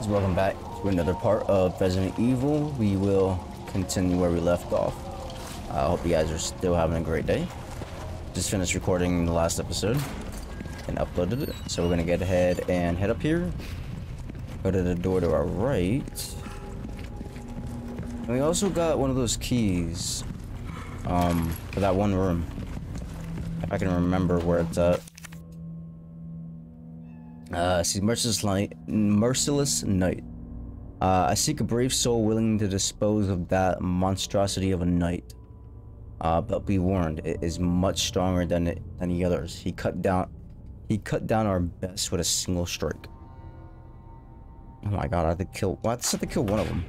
guys, welcome back to another part of Resident Evil. We will continue where we left off. I hope you guys are still having a great day. Just finished recording the last episode and uploaded it, so we're gonna get ahead and head up here, go to the door to our right, and we also got one of those keys for that one room, if I can remember where it's at. See, merciless night. I seek a brave soul willing to dispose of that monstrosity of a knight. But be warned, it is much stronger than the others. He cut down our best with a single strike. Oh my god, I had to kill. Well, I just had to kill one of them.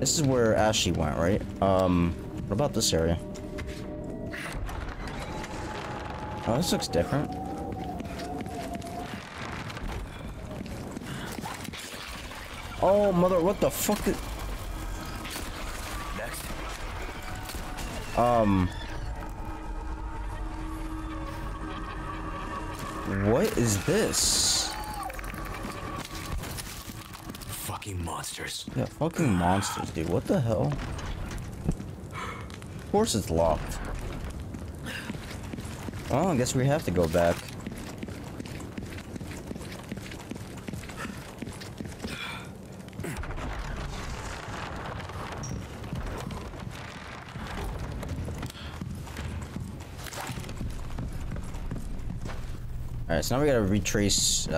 This is where Ashley went, right? What about this area? Oh, this looks different. Oh, mother, what the fuck is... What is this? Fucking monsters. Yeah, fucking monsters, dude. What the hell? Of course it's locked. Well, I guess we have to go back. Alright, so now we gotta retrace,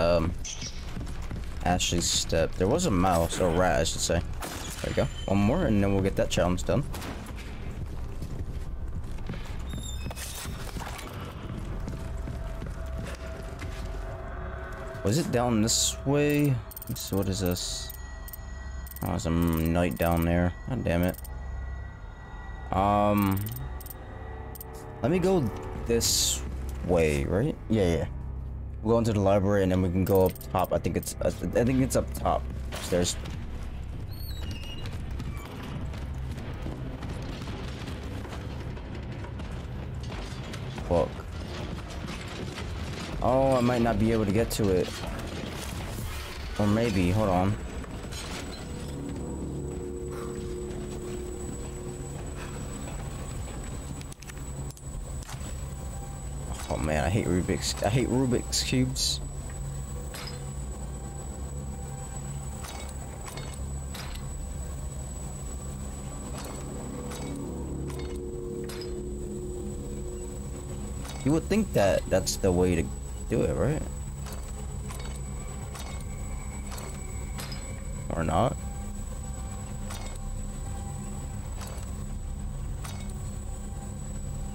Ashley's step. There was a mouse, or rat, I should say. There we go. One more, and then we'll get that challenge done. Was it down this way? So what is this? Oh, there's a knight down there. God damn it. Let me go this way, right? Yeah, yeah. We'll go into the library, and then we can go up top. I think it's up top. Upstairs. Fuck. Oh, I might not be able to get to it. Or maybe, hold on. Oh man, I hate Rubik's cubes. You would think that that's the way to do it, right? Or not?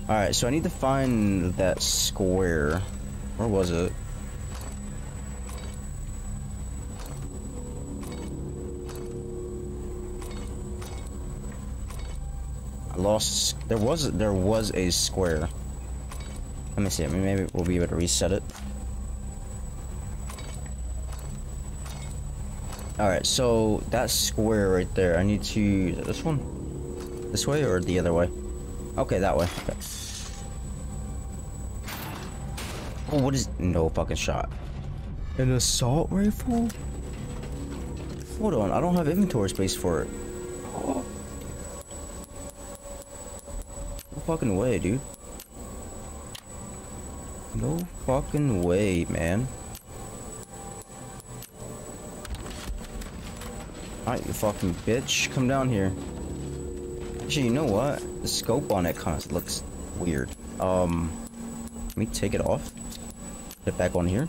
Alright, so I need to find that square. Where was it? I lost. There was a square. Let me see, maybe we'll be able to reset it. Alright, so that square right there, I need to... Is it this one? This way or the other way? Okay, that way. Okay. Oh, what is... No fucking shot. An assault rifle? Hold on, I don't have inventory space for it. Oh. No fucking way, dude. No fucking way, man. Alright, you fucking bitch. Come down here. Actually, you know what? The scope on it kind of looks weird. Let me take it off. Put it back on here.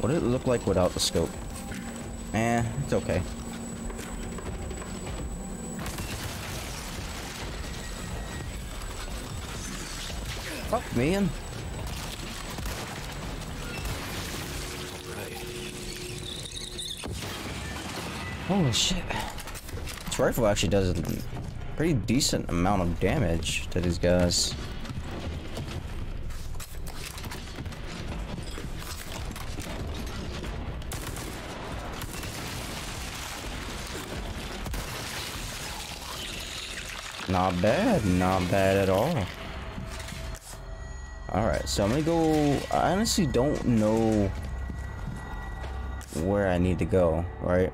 What did it look like without the scope? Eh, it's okay. Fuck, man. Holy shit. This rifle actually does a pretty decent amount of damage to these guys. Not bad, not bad at all. Alright, so I'm gonna go. I honestly don't know where I need to go, right?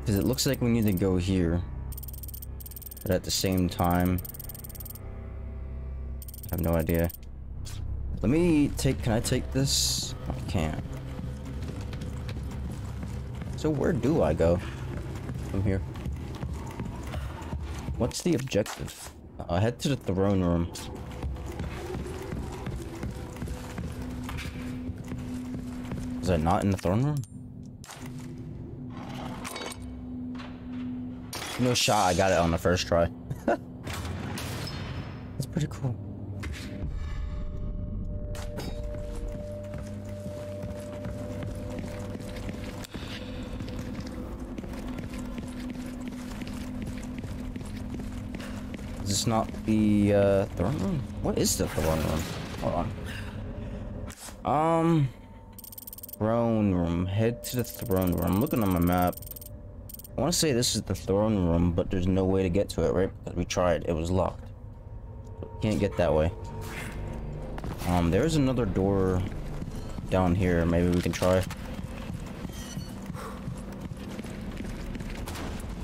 Because it looks like we need to go here, but at the same time, I have no idea. Let me take, can I take this? I can't. So where do I go from here? What's the objective? I'll head to the throne room. Is that not in the throne room? No shot, I got it on the first try. That's pretty cool. Is this not the throne room? What is the throne room? Hold on. Throne room. Head to the throne room. I'm looking on my map. I want to say this is the throne room, but there's no way to get to it, right? Because we tried, it was locked. Can't get that way. There's another door down here. Maybe we can try.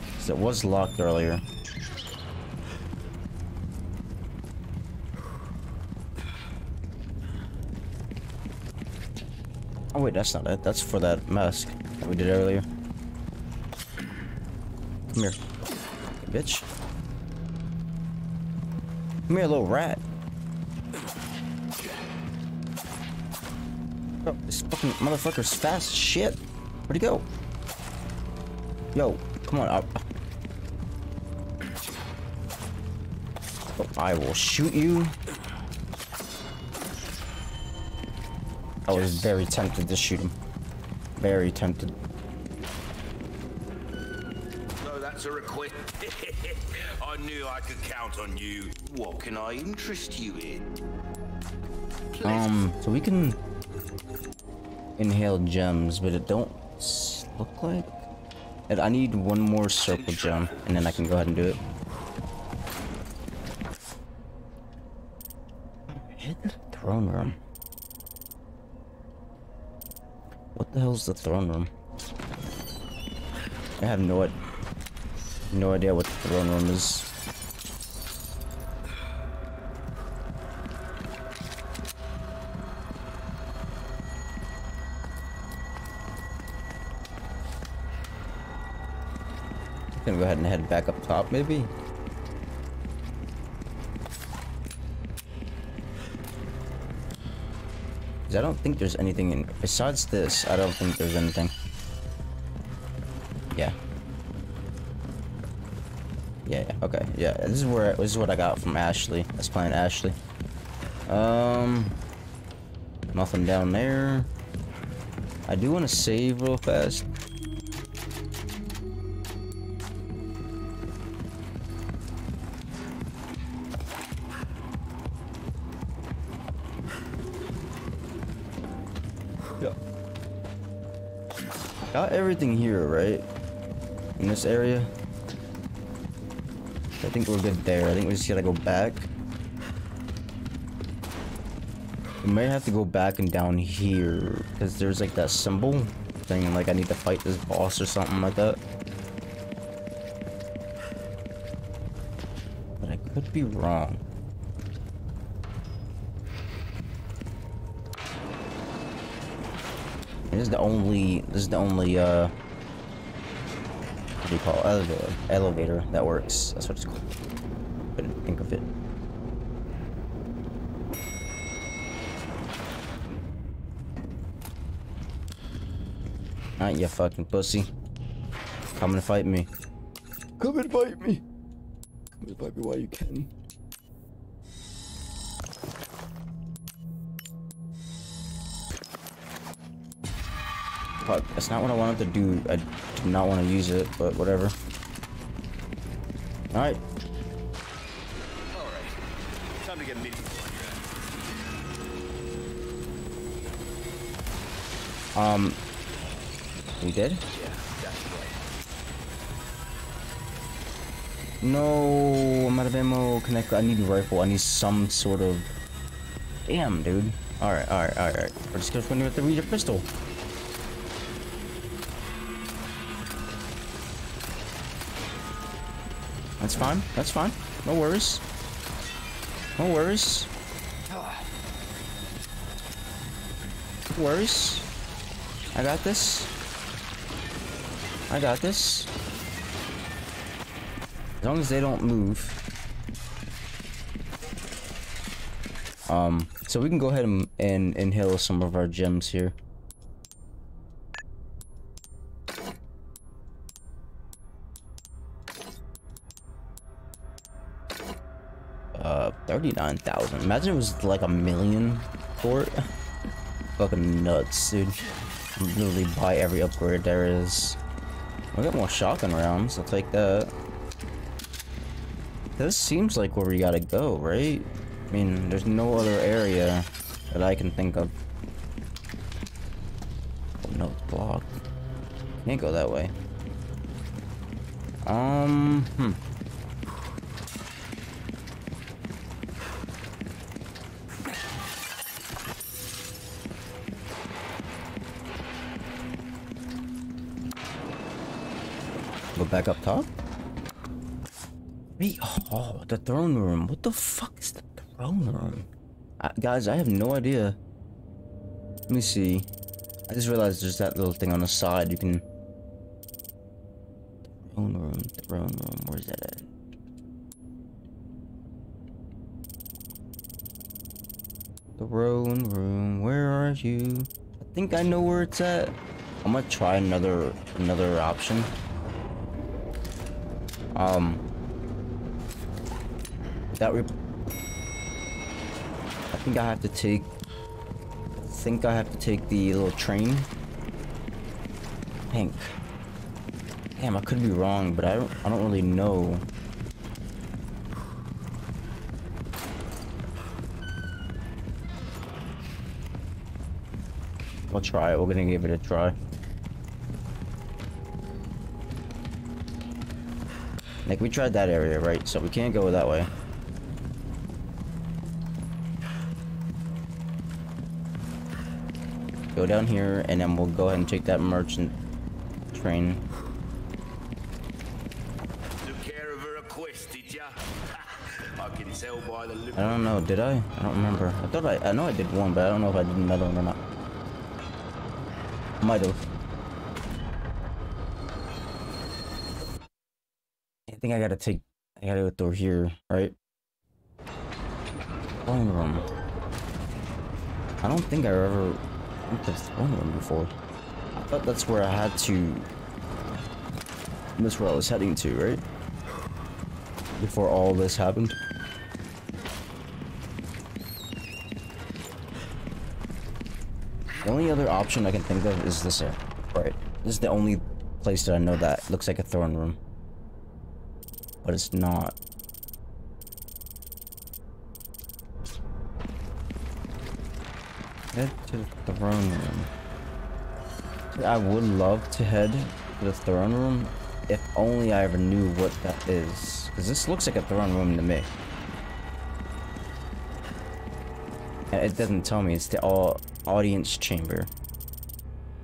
Because it was locked earlier. Oh wait, that's not it. That's for that mask that we did earlier. Come here, hey, bitch. Come here, little rat. Oh, this fucking motherfucker's fast as shit. Where'd he go? Yo, come on up. Oh, I will shoot you. I was very tempted to shoot him. Very tempted. A request. I knew I could count on you. What can I interest you in? Please. So we can inhale gems, but it don't look like it. I need one more circle gem, and then I can go ahead and do it. Hit the throne room. What the hell's the throne room? I have no idea. No idea what the throne room is. I'm gonna go ahead and head back up top, maybe. Cause I don't think there's anything in. Besides this, I don't think there's anything. Yeah. Yeah, okay, yeah, this is what I got from Ashley. I was playing Ashley. Nothing down there. I do want to save real fast. Yeah. Got everything here, right? In this area. I think we're good there. I think we just gotta go back. We may have to go back and down here because there's like that symbol thing, and like I need to fight this boss or something like that. But I could be wrong. This is the only we call it? Elevator that works. That's what it's called. Couldn't think of it. Alright, you fucking pussy. Come and fight me. Come and fight me. Come and fight me while you can. Fuck, that's not what I wanted to do. I did not want to use it, but whatever. Alright. Alright. Time to get meeting. We did? Yeah, that's right. No, I'm out of ammo. Connect. I need a rifle. I need some sort of. Damn, dude. Alright, alright, alright, alright. We're just gonna run with the reader pistol. That's fine. That's fine. No worries. No worries. No worries. I got this. I got this. As long as they don't move. So we can go ahead and inhale some of our gems here. $39,000. Imagine it was like $1 million for it. Fucking nuts, dude. Literally buy every upgrade there is. We got more shotgun rounds. I'll take that. This seems like where we gotta go, right? I mean, there's no other area that I can think of. Oh no, it's blocked. Can't go that way. Go back up top? Oh, the throne room. What the fuck is the throne room? Guys, I have no idea. Let me see. I just realized there's that little thing on the side. You can... throne room, where's that at? Throne room, where are you? I think I know where it's at. I'm gonna try another option. I think I have to take the little train. I think. Damn, I could be wrong, but I don't really know. We'll try it. We're gonna give it a try. Like, we tried that area, right? So we can't go that way. Go down here, and then we'll go ahead and take that merchant train. Took care of her request, did ya? I can tell by the look. I don't know, did I? I don't remember. I thought I know I did one, but I don't know if I did another one or not. Might have. I think I gotta go through here, right? Throne room. I don't think I ever went to the throne room before. I thought that's where I had to. That's where I was heading to, right? Before all this happened. The only other option I can think of is this area, right? This is the only place that I know that looks like a throne room. But it's not. Head to the throne room. I would love to head to the throne room if only I ever knew what that is. Because this looks like a throne room to me. And it doesn't tell me. It's the audience chamber.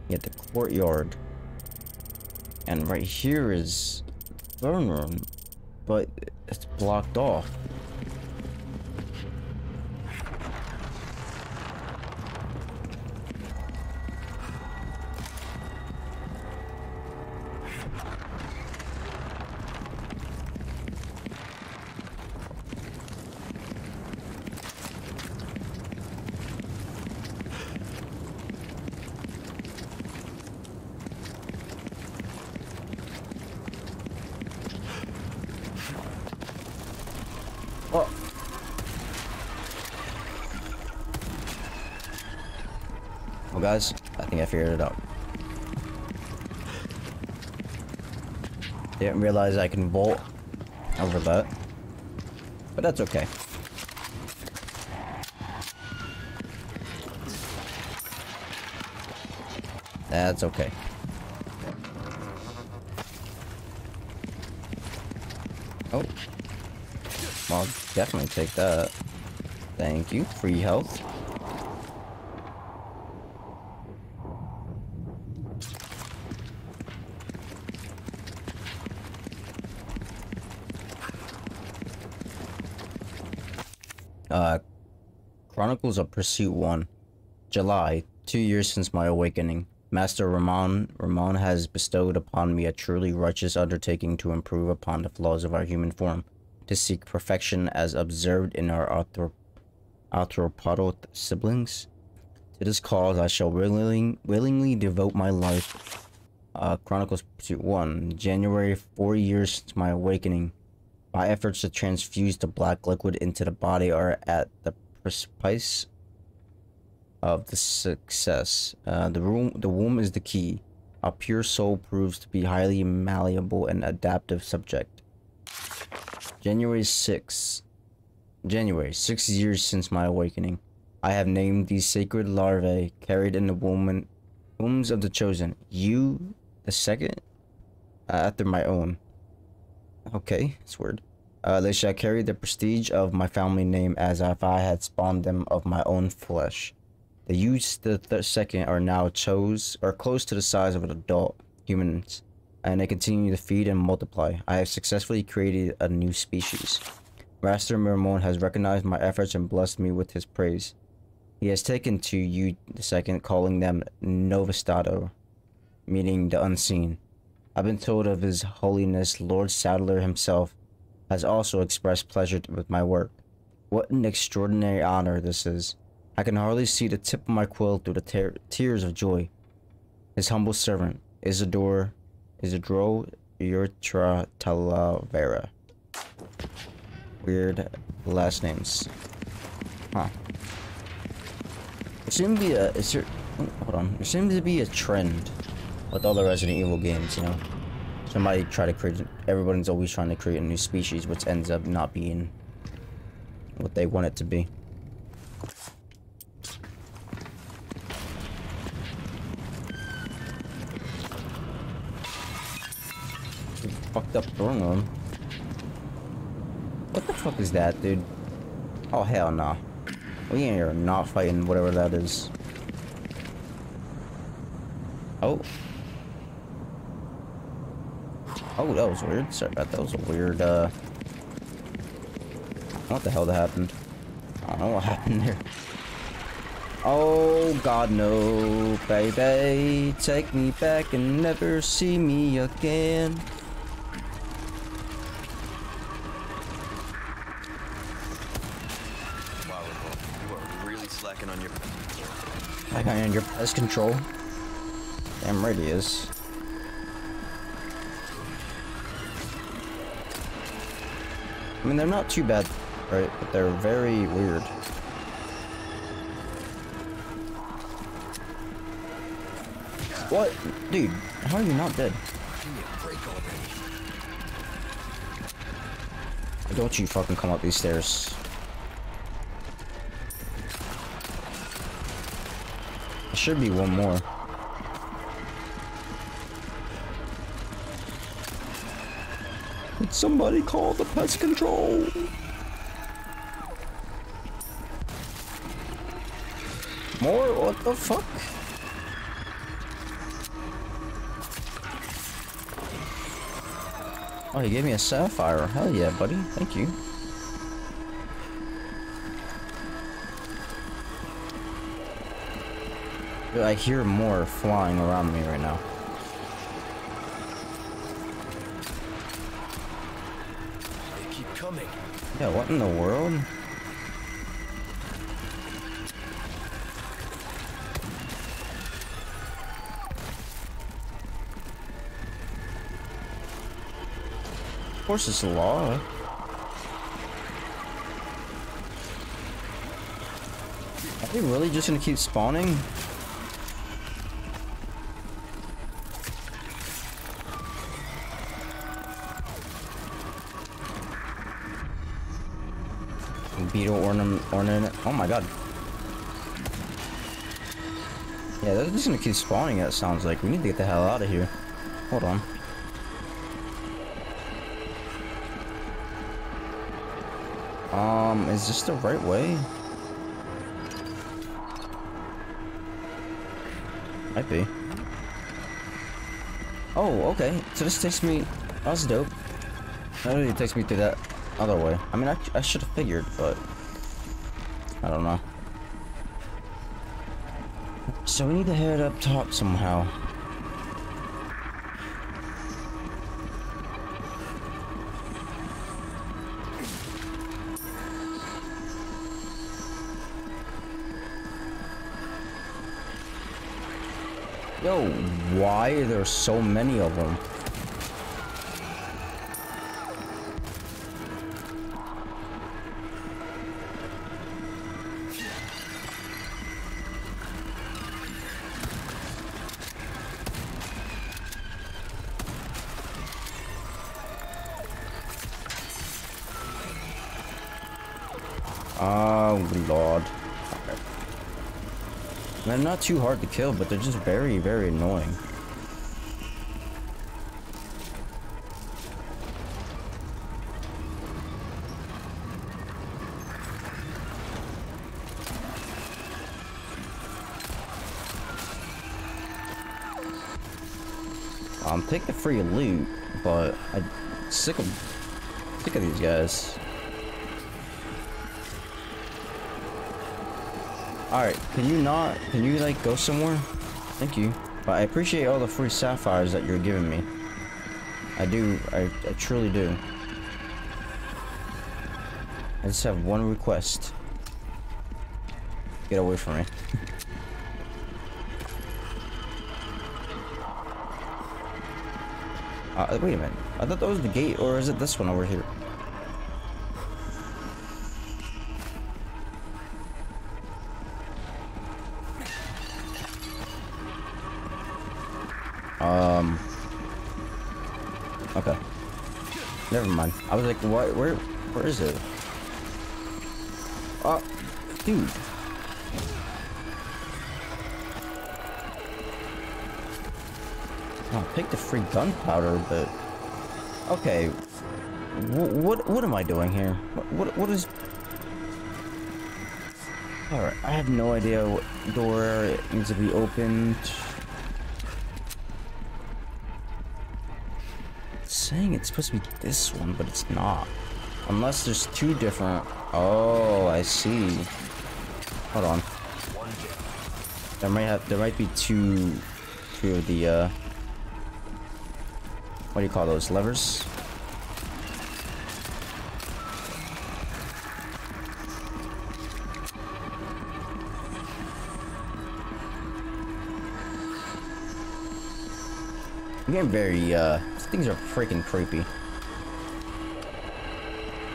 You have the courtyard. And right here is the throne room. But it's blocked off. Guys, I think I figured it out. Didn't realize I can bolt over that, but that's okay. That's okay. Oh. I'll definitely take that. Thank you. Free health. Chronicles of Pursuit 1. July. 2 years since my awakening. Master Ramon has bestowed upon me a truly righteous undertaking to improve upon the flaws of our human form, to seek perfection as observed in our arthropodal siblings. To this cause I shall willingly devote my life. Chronicles Pursuit 1. January. 4 years since my awakening. My efforts to transfuse the black liquid into the body are at the precipice of the success. The womb is the key. A pure soul proves to be highly malleable and adaptive subject. January 6 years since my awakening. I have named these sacred larvae carried in the wombs of the chosen. You, the second, after my own. Okay, it's weird. They shall carry the prestige of my family name as if I had spawned them of my own flesh. The youths, the second, are now close to the size of an adult humans, and they continue to feed and multiply. I have successfully created a new species. Master Miramon has recognized my efforts and blessed me with his praise. He has taken to you, the second, calling them Novistado, meaning the unseen. I've been told of his holiness, Lord Sadler himself, has also expressed pleasure with my work. What an extraordinary honor this is. I can hardly see the tip of my quill through the tears of joy. His humble servant, Isidoro Yurtra Talavera. Weird last names. Huh. There seems to be a trend with all the Resident Evil games, you know. Somebody try to create, everybody's always trying to create a new species, which ends up not being what they want it to be. Fucked up throne room. What the fuck is that, dude? Oh, hell no. Nah. We ain't here not fighting whatever that is. Oh. Oh, that was weird. Sorry about that. That was a weird, what the hell that happened? I don't know what happened there. Oh, God, no, baby. Take me back and never see me again. Wow, you are really slacking on your... pest control. Damn right he is. I mean, they're not too bad, right? But they're very weird. What? Dude, how are you not dead? Don't you fucking come up these stairs. There should be one more. Did somebody call the pest control? More? What the fuck? Oh, he gave me a sapphire. Hell yeah, buddy. Thank you. Dude, I hear more flying around me right now. Yeah, what in the world? Of course it's a law. Are they really just gonna keep spawning? Beetle ornament. Oh my god. Yeah, they're just gonna keep spawning, it sounds like. We need to get the hell out of here. Hold on. Is this the right way? Might be. Oh, okay. So this takes me... That was dope. That really takes me through that other way. I mean, I should have figured, but... I don't know. So we need to head up top somehow. Yo, why are there so many of them? Oh, Lord. They're not too hard to kill, but they're just very, very annoying. I'm taking the free loot, but I'm sick of these guys. Alright, can you like go somewhere? Thank you. But I appreciate all the free sapphires that you're giving me. I do, I truly do. I just have one request. Get away from me. Wait a minute. I thought that was the gate, or is it this one over here? Okay. Never mind. I was like, what? Where is it? Oh, dude. I'll pick the free gunpowder, but okay. What am I doing here? What is? All right. I have no idea what door it needs to be opened. Saying it's supposed to be this one, but it's not. Unless there's two different. Oh, I see. Hold on. There might be two of the what do you call those, levers? I'm getting very, these things are freaking creepy.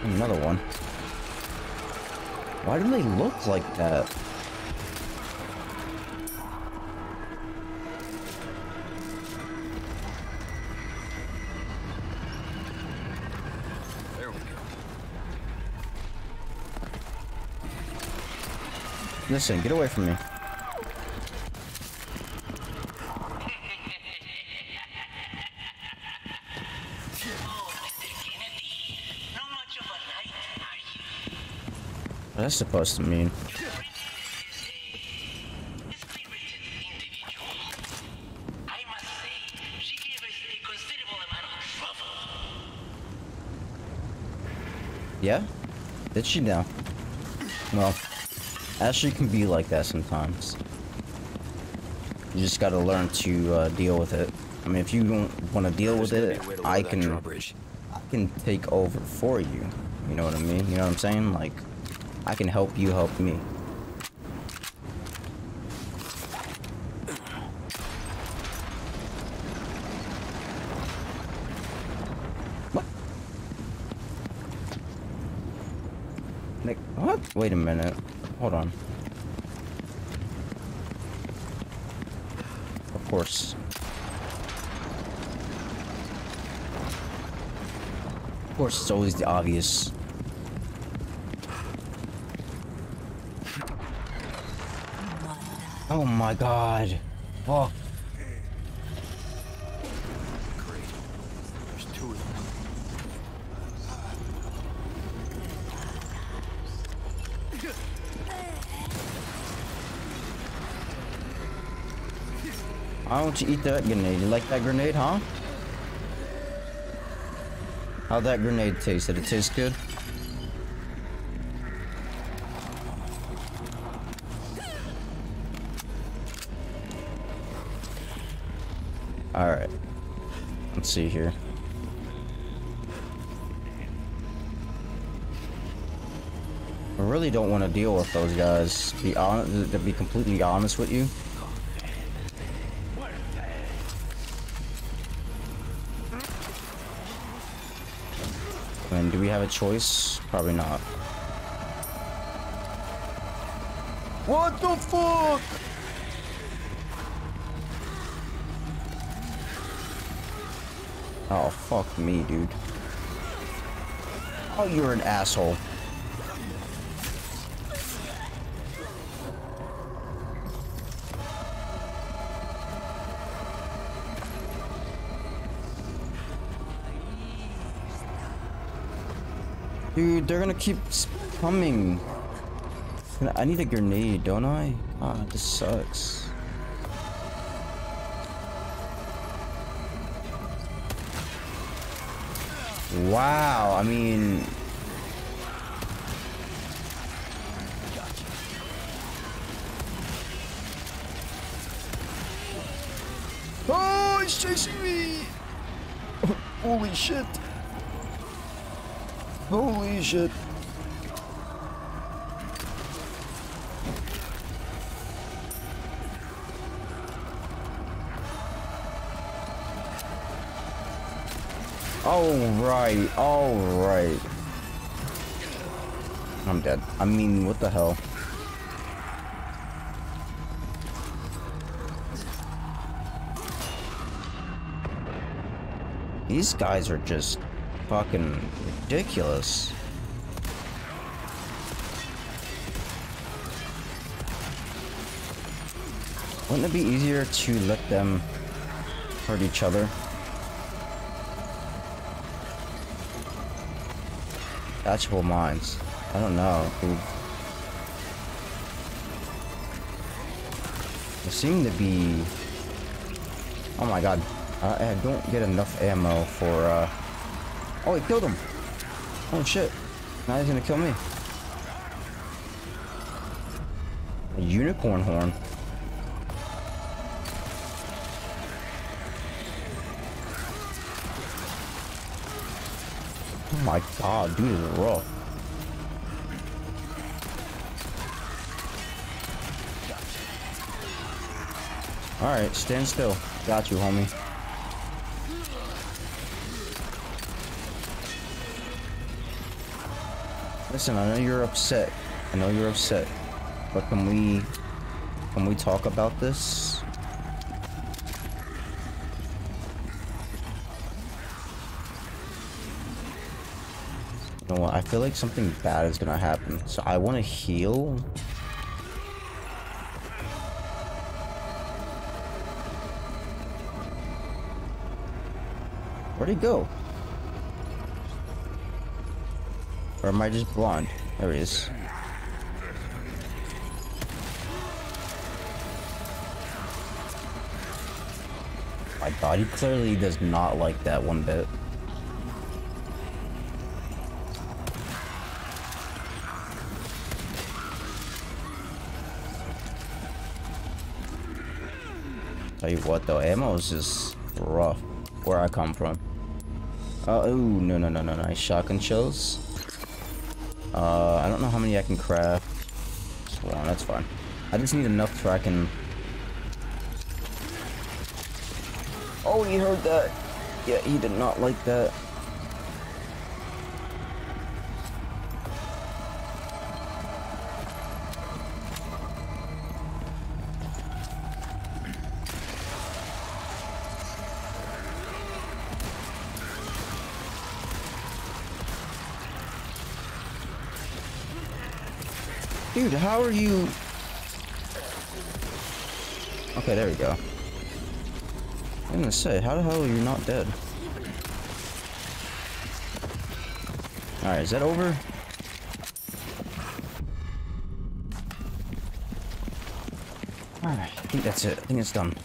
Another one. Why do they look like that? There we go. Listen, get away from me. That's supposed to mean. I must say, she gave us a considerable amount of trouble. Yeah? Did she now? Well, Ashley can be like that sometimes. You just gotta learn to deal with it. I mean, if you don't want to deal with it, I can take over for you. You know what I mean? You know what I'm saying? Like, I can help you help me. What? Like, what? Wait a minute. Hold on. Of course. Of course, it's always the obvious. Oh my God! Oh. Great. There's two of them. Why don't you eat that grenade? You like that grenade, huh? How'd that grenade taste? Did it taste good? Alright. Let's see here. I really don't want to deal with those guys, to be completely honest with you. And do we have a choice? Probably not. What the fuck? Oh, fuck me, dude. Oh, you're an asshole. Dude, they're gonna keep coming. I need a grenade, don't I? Ah, this sucks. Wow, I mean... Oh, he's chasing me! Holy shit! Holy shit. Alright, alright. I'm dead. I mean, what the hell? These guys are just... fucking ridiculous. Wouldn't it be easier to let them hurt each other? Actual minds. I don't know, dude. They seem to be... Oh my god. I don't get enough ammo for, Oh, he killed him! Oh shit! Now he's gonna kill me. A unicorn horn. Oh my god, dude, it's rough. Alright, stand still. Got you, homie. Listen, I know you're upset. I know you're upset. But can we talk about this? You know what? I feel like something bad is gonna happen. So I wanna heal. Where'd he go? Or am I just blind? There he is. My god, he clearly does not like that one bit. Tell you what though, ammo is just rough where I come from. Oh, no, no, no, no, no. Shotgun shells. I don't know how many I can craft. Well, that's fine. I just need enough so I can... Oh, he heard that. Yeah, he did not like that. Dude, how are you? Okay, there we go. I'm gonna say, how the hell are you not dead? Alright, is that over? Alright, I think that's it. I think it's done.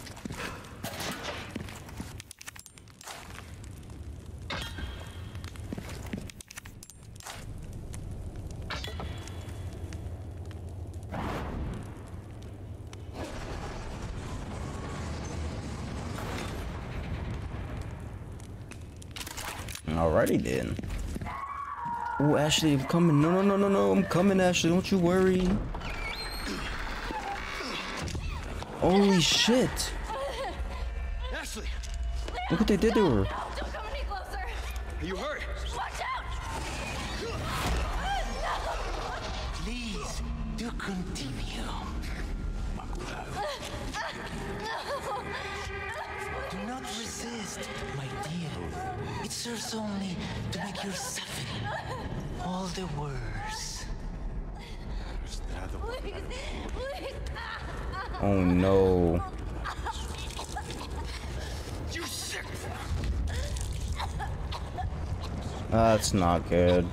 Alrighty then. Oh, Ashley, I'm coming. No, no, no, no, no. I'm coming, Ashley. Don't you worry. Holy shit. Ashley. Look what they did to her. Don't come any closer. Are you hurt? Watch out. Please, do continue. Do not resist, my dear. It serves only to make you suffer all the worse. Please, please. Oh no. You sick. That's not good.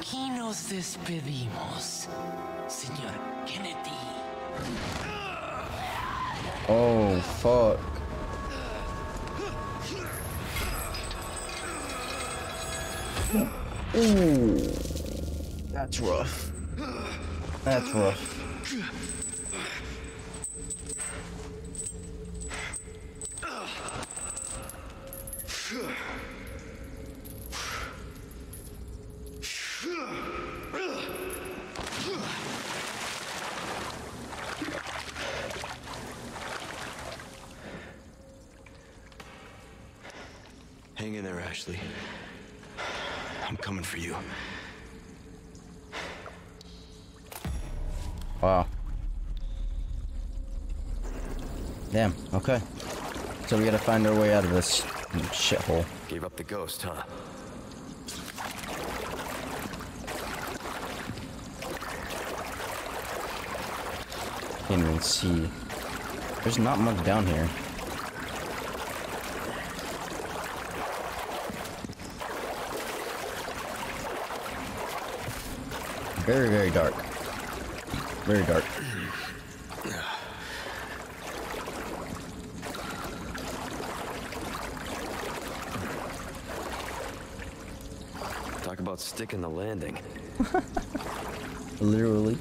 Aquí nos despedimos, señor Kennedy. Oh, fuck. Ooh. That's rough. That's rough. Hang in there, Ashley. I'm coming for you. Wow. Damn, okay. So we gotta find our way out of this shithole. Gave up the ghost, huh? Can't even see. There's not much down here. Very, very dark. Very dark. Talk about sticking the landing. Literally.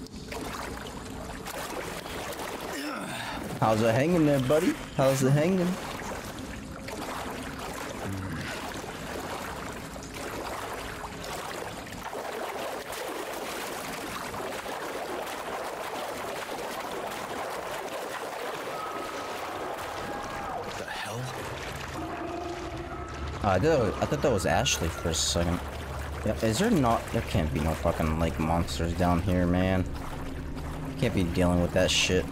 How's it hanging there, buddy? How's it hanging? I thought that was Ashley for a second. Yeah, is there not? There can't be no fucking like monsters down here, man. Can't be dealing with that shit.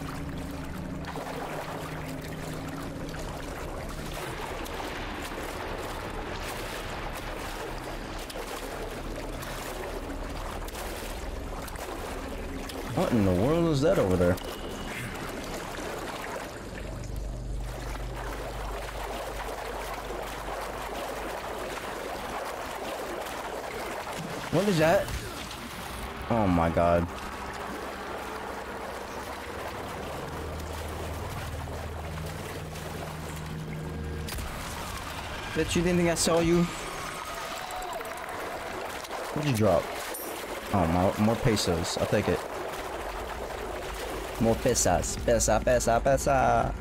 What in the world is that over there? What is that? Oh my god. Bet you didn't think I saw you. What'd you drop? Oh, more pesos. I'll take it. More pesas. Pesa, pesa, pesa.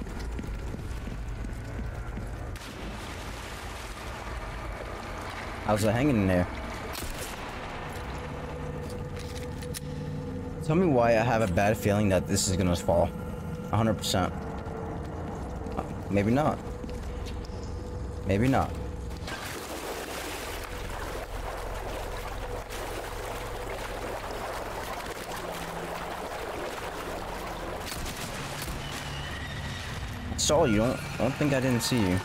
How's it hanging in there? Tell me why I have a bad feeling that this is gonna fall. 100%. Maybe not. Maybe not. I saw you. Don't think I didn't see you.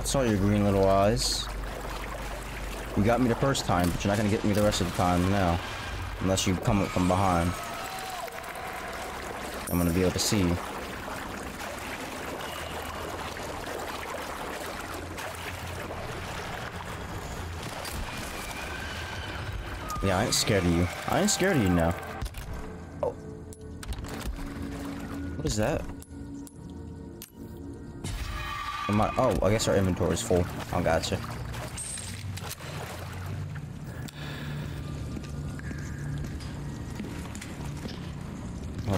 I saw your green little eyes. You got me the first time, but you're not gonna get me the rest of the time now. Unless you come up from behind. I'm gonna be able to see you. Yeah, I ain't scared of you. I ain't scared of you now. Oh. What is that? Am I, oh, I guess our inventory is full. I gotcha.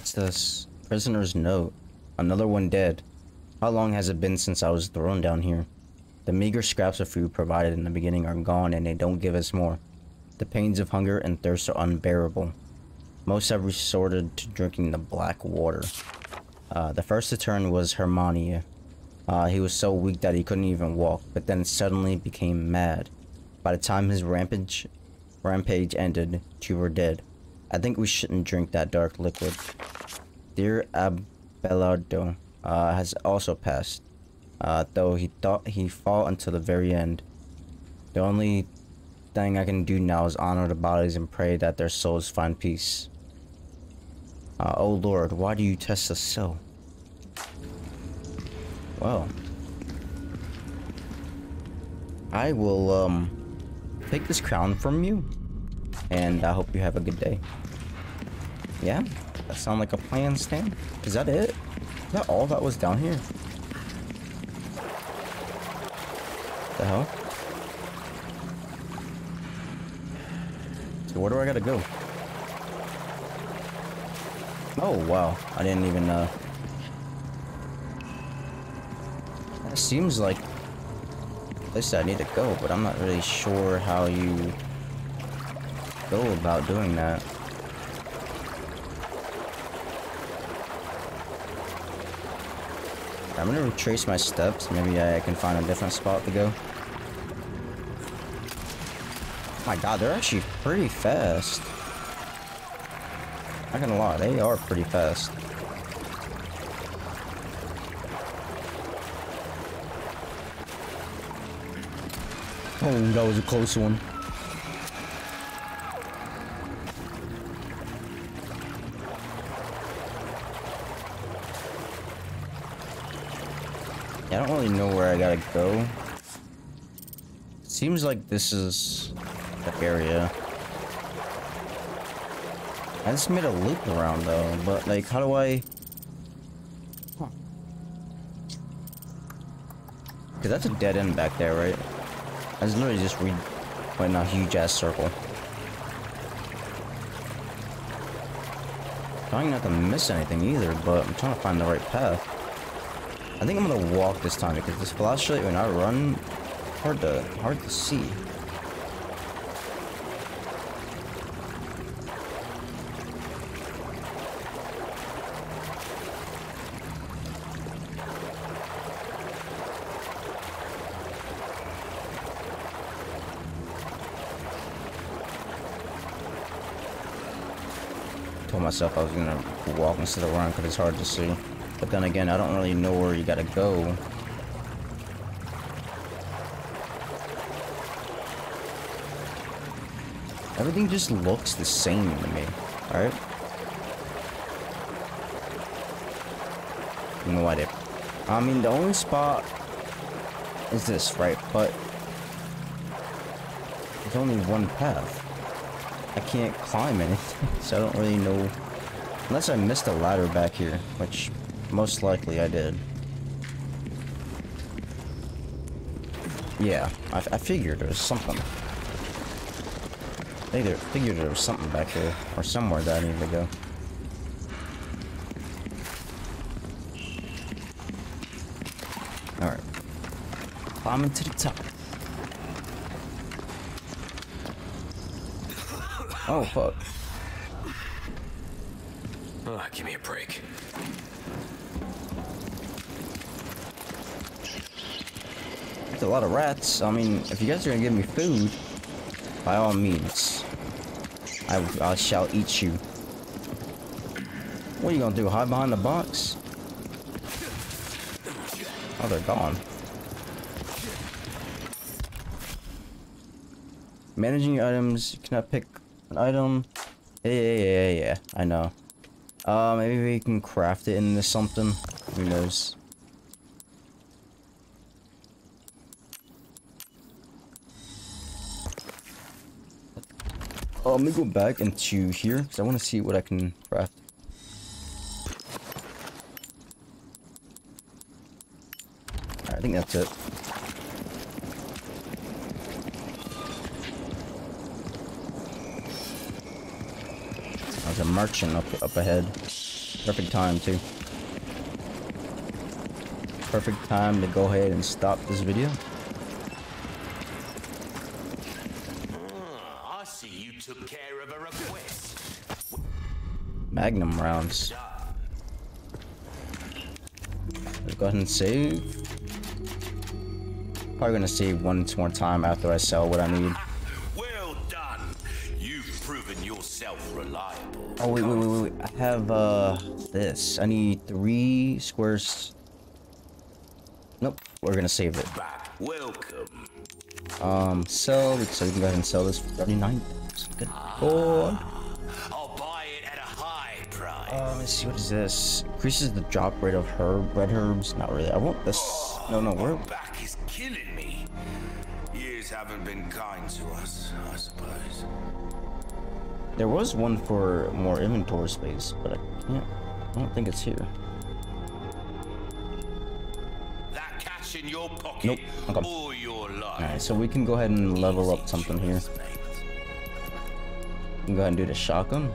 What's this? Prisoner's note. Another one dead. How long has it been since I was thrown down here? The meager scraps of food provided in the beginning are gone, and they don't give us more. The pains of hunger and thirst are unbearable. Most have resorted to drinking the black water. The first to turn was Hermonia. He was so weak that he couldn't even walk, but then suddenly became mad. By the time his rampage ended, two were dead. I think we shouldn't drink that dark liquid. Dear Abelardo has also passed, though he thought he'd fall until the very end. The only thing I can do now is honor the bodies and pray that their souls find peace. Oh Lord, why do you test us so? Well, I will take this crown from you, and I hope you have a good day. Yeah, that sounds like a plan, Stan. Is that it? Is that all that was down here? The hell? So where do I gotta go? Oh wow, I didn't even that seems like the place I need to go, but I'm not really sure how you go about doing that. I'm gonna retrace my steps. Maybe I can find a different spot to go. Oh my god, they're actually pretty fast. Not gonna lie, they are pretty fast. Oh, that was a close one. I don't really know where I gotta go. Seems like this is the area. I just made a loop around though, but like, how do I? Huh. Cause that's a dead end back there, right? I just literally just went in a huge ass circle. Trying not to miss anything either, but I'm trying to find the right path. I think I'm gonna walk this time because this flashlight, when I run, hard to see. I told myself I was gonna walk instead of run because it's hard to see. But then again, I don't really know where you gotta go. Everything just looks the same to me, alright? I don't know why they... I mean, the only spot is this, right? But there's only one path. I can't climb anything, so I don't really know... Unless I missed a ladder back here, which... most likely I did. Yeah, I figured there was something. I figured there was something back here, or somewhere that I need to go. Alright. Climbing to the top. Oh, fuck. Oh, give me a break. A lot of rats. I mean, if you guys are gonna give me food, by all means, I shall eat you. What are you gonna do? Hide behind the box? Oh, they're gone. Managing your items. You cannot pick an item. Yeah. I know. Maybe we can craft it into something. Who knows? Let me go back into here because I want to see what I can craft. Alright, I think that's it. There's a merchant up ahead. Perfect time, too. Perfect time to go ahead and stop this video. I see you took care of a request. Magnum rounds. Let's go ahead and save. Probably gonna save once more time after I sell what I need. Well done. You've proven yourself reliable. Oh wait. I have this. I need 3 squares. Nope, we're gonna save it. Welcome. Sell, so we can go ahead and sell this for 39. Good lord. I'll buy it at a high price. Let's see, what is this? Increases the drop rate of red herbs. Not really. I want this. No, we're back is killing me. Years haven't been kind to us, I suppose. There was one for more inventory space, but I don't think it's here. In your pocket, nope. Okay. All your life. All right, so we can go ahead and level up something here. We can go ahead and do the shotgun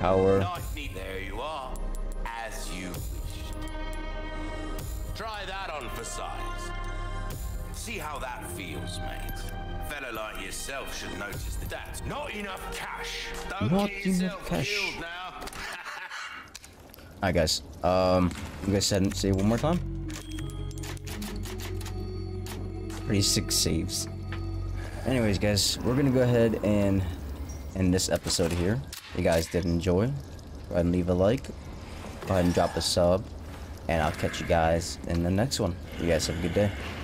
power. There you are, as you wished. Try that on for size. See how that feels, mate. Fella like yourself should notice that that's not enough cash. Don't get yourself killed now. All right, guys. You guys said save one more time. 36 saves. Anyways, guys, we're gonna go ahead and end this episode here. If you guys did enjoy, go ahead and leave a like, go ahead and drop a sub, and I'll catch you guys in the next one. You guys have a good day.